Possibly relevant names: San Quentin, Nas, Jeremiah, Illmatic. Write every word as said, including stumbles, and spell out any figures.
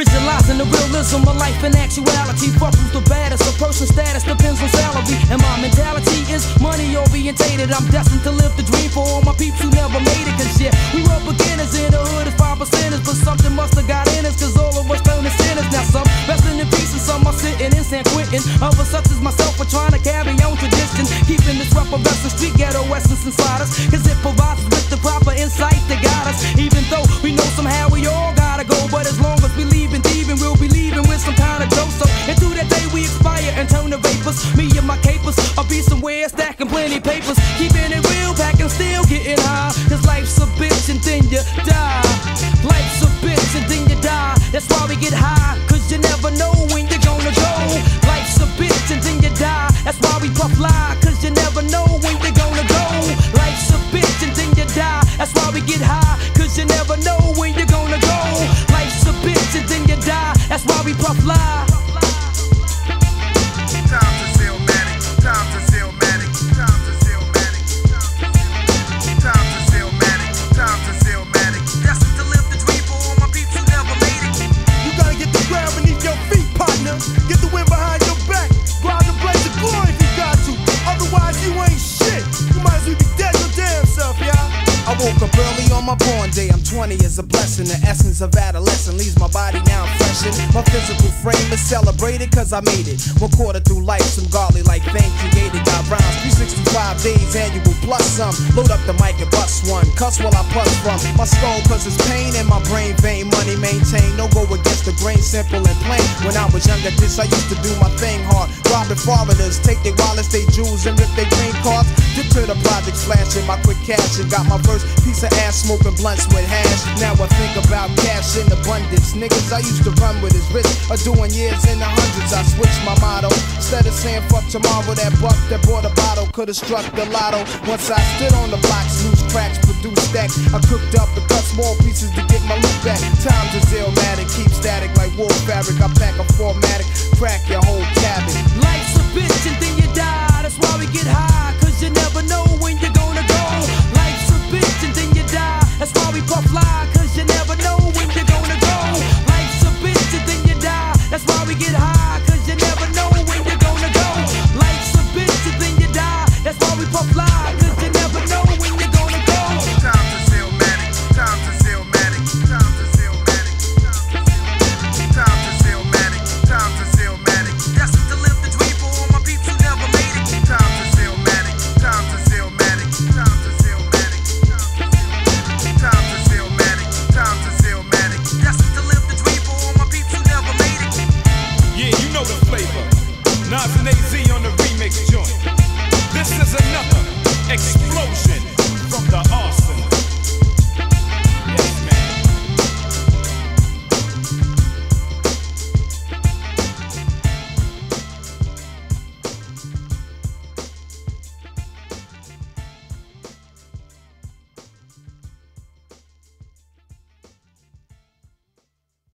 Visualizing the realism of life in actuality. Fuck who's the baddest, a person's status depends on salary. And my mentality is money orientated. I'm destined to live the dream for all my peeps who never made it. Cause yeah, we were beginners in the hood of five percenters. But something must have got in us, cause all of us turned to sinners. Now some resting in peace and some are sitting in San Quentin. Others such as myself are trying to carry on tradition, keeping this rough of wrestling street ghetto essence inside us, cause it provides with the proper insight that got us. Even though we know somehow we all gotta go, but as long as we leave and thieving, we'll be leaving with some kind of dose. So until that day we expire and turn to vapors, me and my capers, I'll be somewhere stacking plenty papers, keeping it real, packing, still getting high. Cause life's a bitch and then you die. Life's a bitch and then you die. That's why we get high, cause you never know when you're gonna go. Life's a bitch and then you die. That's why we puff lie, cause you never know when you're gonna go. Life's a bitch and then you die. That's why we get high, cause you never know when you're gonna go. Life's a bitch and then you die. That's why we puff lie. Time to Illmatic, time to Illmatic, time to Illmatic, time to Illmatic, time to Illmatic. That's to live the dream for all my peeps who never made it. You gotta get the ground beneath your feet, partner. Get the wind behind your back. Grind the blaze of glory if you got to. Otherwise you ain't shit. You might as well be dead your damn self, y'all. I woke up early on my born day, I'm twenty, is a blessing. The essence of adolescence leaves my body now freshened. My physical frame is celebrated cause I made it. One quarter through life, some godly like thing created. Got rounds, three sixty-five days annual plus some. Load up the mic and bust one, cuss while I puss from my skull cause it's pain in my brain vein. Money maintained, no go against the grain, simple and plain. When I was younger, this I used to do my thing hard. Robbing foreigners, take their wallets, they jewels and rip their green cards. Dip to the project, flashing my quick cash and got my first piece of ass, smoking blunts with hash. Now I think about cash in abundance. Niggas I used to run with his wrist are doing years in the hundreds. I switched my motto. Instead of saying fuck tomorrow, that buck that bought a bottle could've struck the lotto. Once I stood on the blocks, loose cracks produced stacks. I cooked up and cut small pieces to get my loot back. Times is Illmatic, keep static like wolf fabric. I pack a formatic, crack your whole cabin. Life's a bitch and then you die. That's why we get high, cause you never know when you're gonna go. Life's bitch and then you die. That's why we puff lie, cause you never know when you're gonna go. Life's a bitch and then you die. That's why we get high, cause you never know when you're gonna go. Life's a bitch and then you die. That's why we puff lie, cause you never know when you're gonna go. Time to Illmatic, time to Illmatic, time to Illmatic, time to Illmatic, time to Illmatic. That's to live the dream for all my peeps who never made it. Time to Illmatic, time to Illmatic, time to Flavor. Nas and